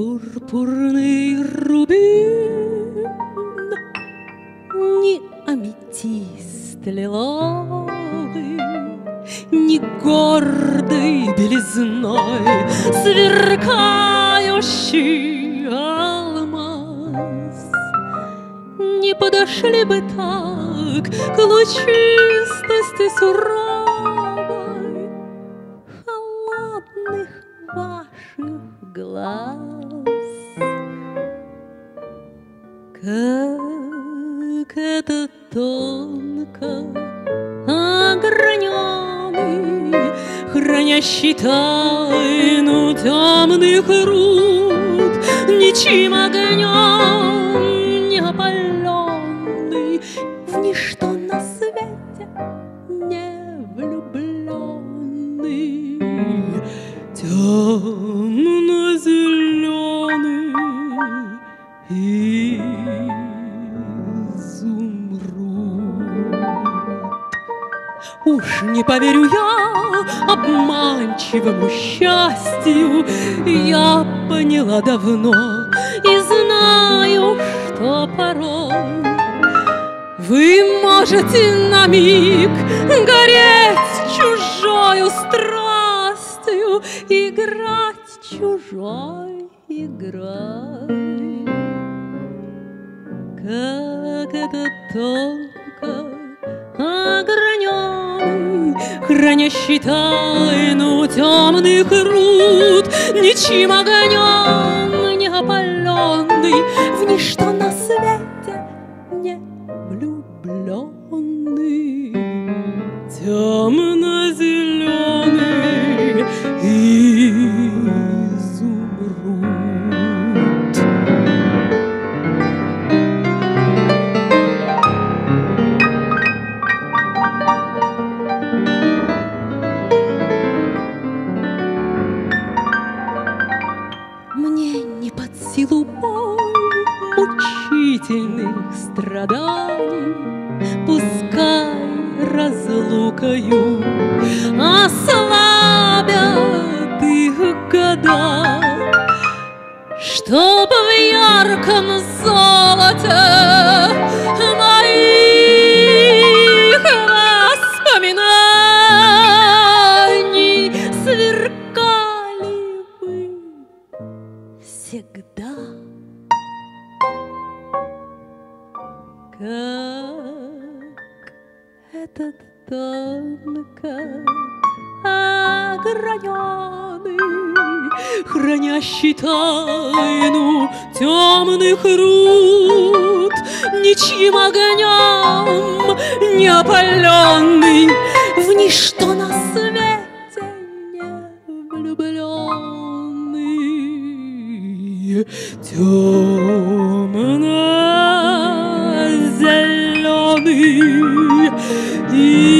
пурпурный рубин, ни аметист лиловый, ни гордой белизной сверкающий алмаз не подошли бы так к лучистости суровой холодных ваших глаз. Как это тонко ограненный, хранящий тайну темных руд, ничьим огнем не опаленный, в ничто на свете не влюбленный, темно-зеленый изумруд. Уж не поверю я обманчивому счастью, я поняла давно и знаю, что порой вы можете на миг гореть чужою страстью, играть чужой игрой. Как это тонко ограненный, хранящий тайну темных руд, ничьим огнем не опаленный, в ничто на свете не влюбленный, темно-зеленый изумруд. Силу боль мучительных страданий, пускай разлукою ослабят их года, чтоб в ярком золоте моих воспоминаний сверкали вы всегда. Как этот тонко ограненный, хранящий тайну темных руд, ничьим огнем не опаленный, в ничто на свете не влюбленный, темно-зеленый.